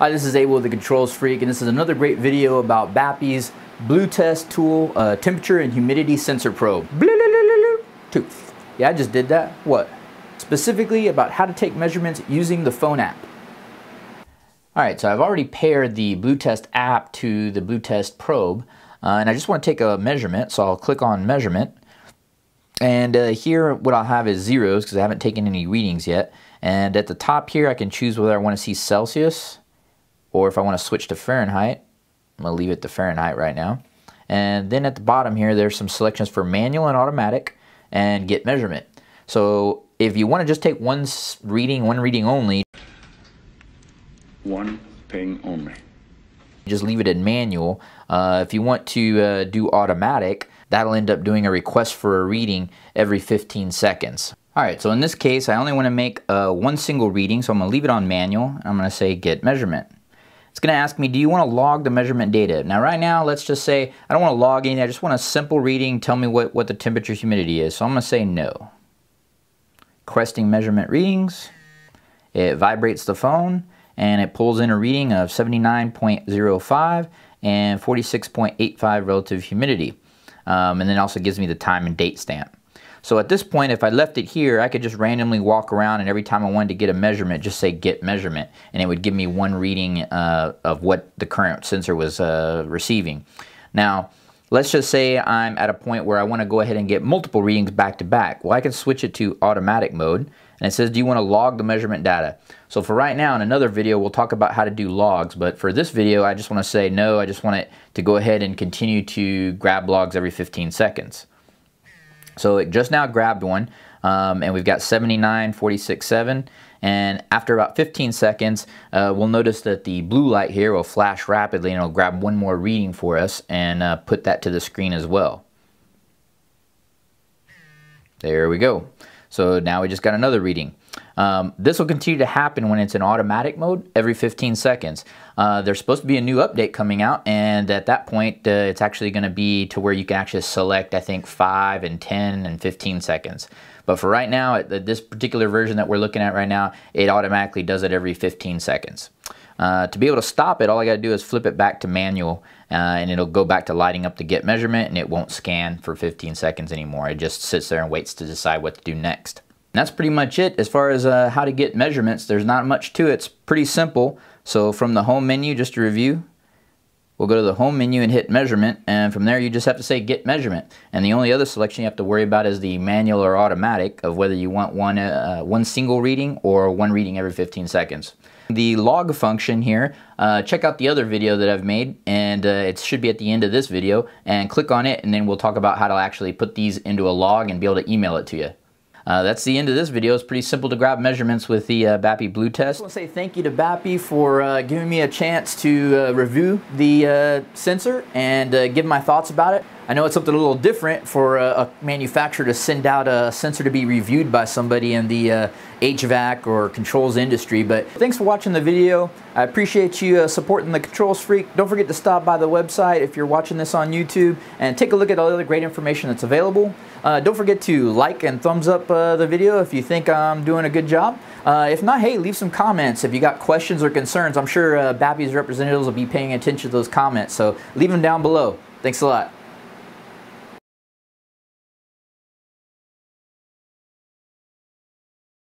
Hi, this is Abel, the Controls Freak, and this is another great video about BAPI's Blu-Test tool, temperature and humidity sensor probe. Tooth. Yeah, I just did that. What? Specifically about how to take measurements using the phone app. All right, so I've already paired the Blu-Test app to the Blu-Test probe, and I just want to take a measurement, so I'll click on measurement. And here what I'll have is zeros because I haven't taken any readings yet. And at the top here I can choose whether I want to see Celsius, or if I want to switch to Fahrenheit. I'm going to leave it to Fahrenheit right now. And then at the bottom here, there's some selections for manual and automatic and get measurement. So if you want to just take one reading only, one ping only, just leave it in manual. If you want to do automatic, that'll end up doing a request for a reading every 15 seconds. All right, so in this case, I only want to make one single reading, so I'm going to leave it on manual, and I'm going to say get measurement. It's going to ask me, do you want to log the measurement data? Now, right now, let's just say I don't want to log anything. I just want a simple reading. Tell me what the temperature humidity is. So I'm going to say no. Requesting measurement readings. It vibrates the phone, and it pulls in a reading of 79.05 and 46.85 relative humidity. And then also gives me the time and date stamp. So at this point, if I left it here, I could just randomly walk around, and every time I wanted to get a measurement, just say get measurement, and it would give me one reading of what the current sensor was receiving. Now, let's just say I'm at a point where I want to go ahead and get multiple readings back to back. Well, I can switch it to automatic mode, and it says, do you want to log the measurement data? So for right now, in another video, we'll talk about how to do logs, but for this video, I just want to say no. I just want it to go ahead and continue to grab logs every 15 seconds. So it just now grabbed one, and we've got 79.46.7, and after about 15 seconds, we'll notice that the blue light here will flash rapidly, and it'll grab one more reading for us and put that to the screen as well. There we go. So now we just got another reading. This will continue to happen when it's in automatic mode every 15 seconds. There's supposed to be a new update coming out, and at that point it's actually going to be to where you can actually select, I think, 5 and 10 and 15 seconds. But for right now, this particular version that we're looking at right now, it automatically does it every 15 seconds. To be able to stop it, all I got to do is flip it back to manual, and it'll go back to lighting up the get measurement, and it won't scan for 15 seconds anymore. It just sits there and waits to decide what to do next. And that's pretty much it as far as how to get measurements. There's not much to it. It's pretty simple. So from the home menu, just to review, we'll go to the home menu and hit measurement, and from there you just have to say get measurement. And the only other selection you have to worry about is the manual or automatic of whether you want one single reading or one reading every 15 seconds. The log function here, check out the other video that I've made, and it should be at the end of this video, and click on it, and then we'll talk about how to actually put these into a log and be able to email it to you. That's the end of this video. It's pretty simple to grab measurements with the BAPI Blu-Test. I want to say thank you to BAPI for giving me a chance to review the sensor and give my thoughts about it. I know it's something a little different for a manufacturer to send out a sensor to be reviewed by somebody in the HVAC or controls industry, but thanks for watching the video. I appreciate you supporting the Controls Freak. Don't forget to stop by the website if you're watching this on YouTube and take a look at all the other great information that's available. Don't forget to like and thumbs up the video if you think I'm doing a good job. If not, hey, leave some comments if you got questions or concerns. I'm sure BAPI's representatives will be paying attention to those comments, so leave them down below. Thanks a lot.